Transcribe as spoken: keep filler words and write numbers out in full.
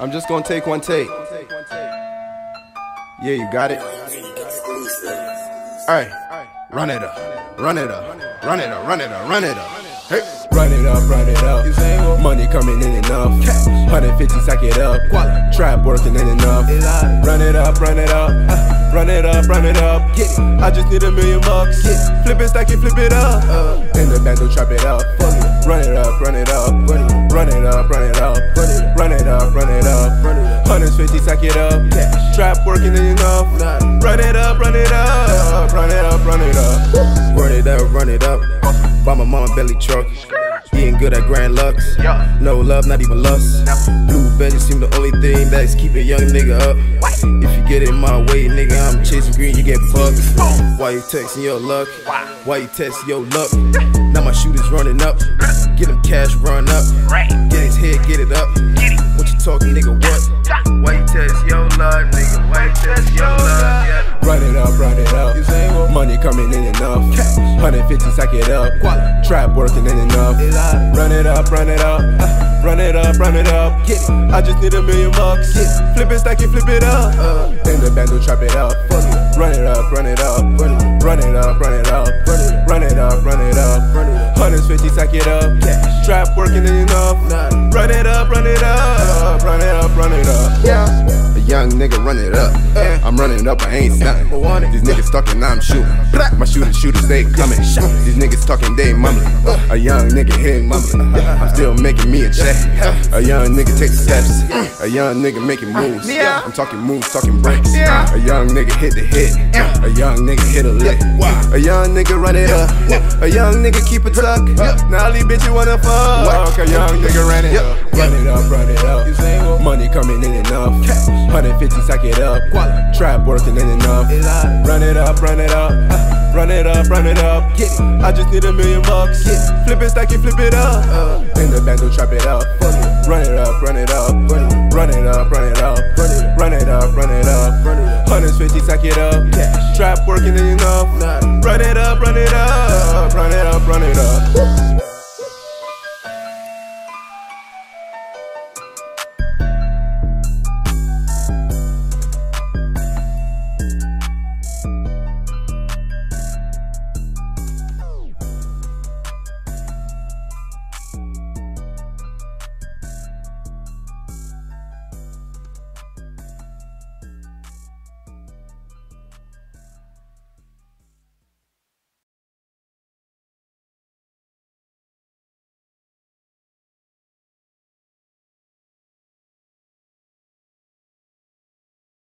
I'm just gonna take one take. Yeah, you got it. Alright, run it up, run it up, run it up, run it up, run it up. Hey, run it up, run it up. Money coming in enough. one fifty stack it up. Trap working in enough. Run it up, run it up, run it up, run it up. I just need a million bucks. Flip it, stack it, flip it up. In the band, don't trap it up. Run it up, run it up, run it up, run it up, run it up, run it up. one fifty stack it up. Trap working in enough. Run it up, run it up, run it up, run it up. Run it up, run it up. Buy my mama belly truck. Being good at grand lux. No love, not even lust. Blue belly seem the only thing that's keep a young nigga up. If you get in my way, nigga, I'm chasing green, you get fucked. Why you texting your luck? Why you texting your luck? Now my shooters running up. Get him cash, run up. Get his head, get it up. What you talking, nigga, what? Why you text your love, nigga? Why you text your love? Yeah. Run it up, run it up. Money coming in enough. one fifty stack it up. Trap working in enough. Run it up, run it up, uh, run it up, run it up. I just need a million bucks. Flip it, stack it, flip it up. Uh, in the band, don't trap it up. Run it up, run it up, run it up, run it up, run it up, run it up. one fifty stack it up. Trap working enough. Run it up, run it up, run it up, run it up. Yeah. Young nigga, run it up. I'm running up, I ain't stopping. These niggas talking, I'm shooting. My shooting shooters, they coming. These niggas talking, they mumbling. A young nigga here mumbling. I'm still making me a check. A young nigga take steps. A young nigga making moves. I'm talking moves, talking breaks. A young nigga hit the hit. A young nigga hit a lick. A young nigga run it up. A young nigga keep a tuck. Now leave bitch, you wanna fuck. A young nigga run it up. Run it up, run it up. Money coming in enough. one fifty stack it up. Trap working in enough. Run it up, run it up, uh, run it up, run it up. I just need a million bucks. Flip it, stack it, flip it up. In the band, don't trap it up. Run it up, run it up, run it up, run it up, run it up, run it up. one fifty stack it up. Trap working in enough. Run it up, run it up, run it up, run it up.